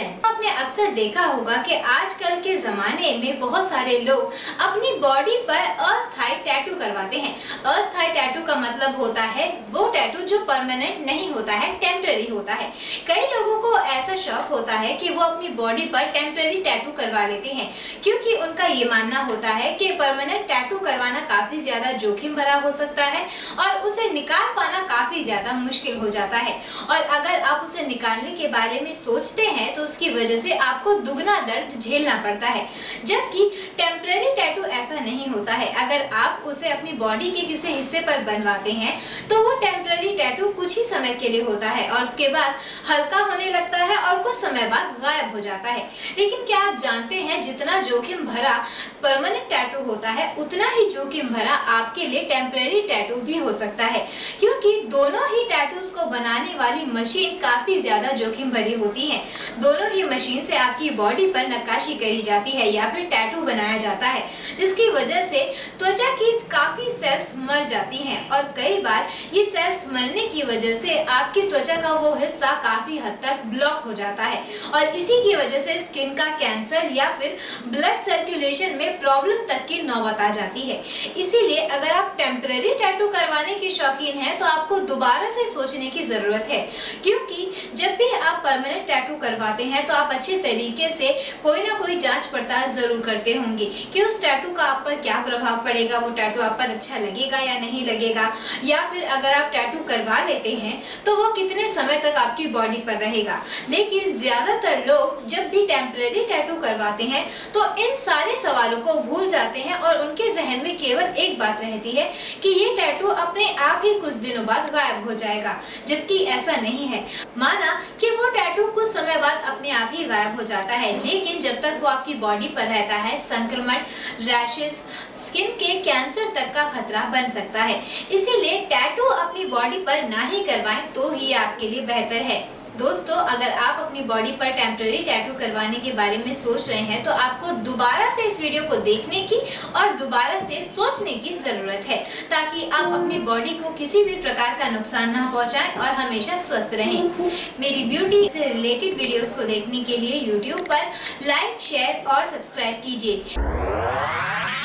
Friends, आपने अक्सर देखा होगा कि आजकल के ज़माने में बहुत सारे लोग अपनी बॉडी पर अस्थायी टैटू करवाते हैं। अस्थायी टैटू का मतलब होता है वो टैटू जो परमानेंट नहीं होता है, टेम्परेरी होता है। कई लोगों को ऐसा शौक होता है कि वो अपनी बॉडी पर टेम्परेरी टैटू करवा लेते हैं, क्योंकि उनका ये मानना होता है कि परमानेंट टैटू करवाना काफ़ी ज़्यादा जोखिम भरा हो सकता है और उसे निकाल पाना काफ़ी ज़्यादा मुश्किल हो जाता है। और अगर आप उसे निकालने के बारे में सोचते हैं तो उसकी वजह से आपको दुगना दर्द झेलना पड़ता है, जबकि टेम्परेरी टैटू ऐसा नहीं होता है। अगर आप उसे अपनी बॉडी के किसी हिस्से पर बनवाते हैं तो वो टेम्परेरी टैटू कुछ ही समय के लिए होता है और उसके बाद हल्का होने लगता है और कुछ समय बाद गायब हो जाता है। लेकिन क्या आप जानते हैं, जितना जोखिम भरा परमानेंट टैटू होता है उतना ही जोखिम भरा आपके लिए टेम्परेरी टैटू भी हो सकता है, क्योंकि दोनों ही टैटूज को बनाने वाली मशीन काफी ज्यादा जोखिम भरी होती है। दोनों ही मशीन से आपकी बॉडी पर नक्काशी करी जाती है या फिर टैटू बनाया जाता है, जिसकी वजह से त्वचा की काफी सेल्स मर जाती हैं और कई बार ये सेल्स मरने की वजह से आपकी त्वचा का वो हिस्सा काफी हद तक ब्लॉक हो जाता है और इसी की वजह से स्किन का कैंसर या फिर ब्लड सर्कुलेशन में प्रॉब्लम तक की नौबत आ जाती है। इसीलिए अगर आप टेम्परेरी टैटू करवाने के शौकीन हैं तो आपको दोबारा से सोचने की जरूरत है, क्योंकि जब भी आप परमानेंट टैटू करवाते हैं तो आप अच्छे तरीके से कोई ना कोई जांच पड़ताल जरूर करते होंगे कि उस टैटू का आप पर क्या प्रभाव पड़ेगा, वो टैटू आप पर अच्छा लगेगा या नहीं लगेगा, या फिर अगर आप टैटू करवा लेते हैं तो वो कितने समय तक आपकी बॉडी पर रहेगा। लेकिन ज़्यादातर लोग जब भी टेम्परेरी टैटू करवाते हैं तो इन सारे सवालों को भूल जाते हैं और उनके जहन में केवल एक बात रहती है कि ये टैटू अपने आप ही कुछ दिनों बाद गायब हो जाएगा, जबकि ऐसा नहीं है। माना कि वो टैटू कुछ समय बाद अपने आप ही गायब हो जाता है, लेकिन जब तक वो आपकी बॉडी पर रहता है संक्रमण, रैशेस, स्किन के कैंसर तक का खतरा बन सकता है। इसीलिए टैटू अपनी बॉडी पर ना ही करवाएं तो ही आपके लिए बेहतर है। दोस्तों, अगर आप अपनी बॉडी पर टेम्परेरी टैटू करवाने के बारे में सोच रहे हैं तो आपको दोबारा से इस वीडियो को देखने की और दोबारा से सोचने की ज़रूरत है, ताकि आप अपनी बॉडी को किसी भी प्रकार का नुकसान ना पहुंचाएं और हमेशा स्वस्थ रहें। मेरी ब्यूटी से रिलेटेड वीडियोस को देखने के लिए यूट्यूब पर लाइक, शेयर और सब्सक्राइब कीजिए।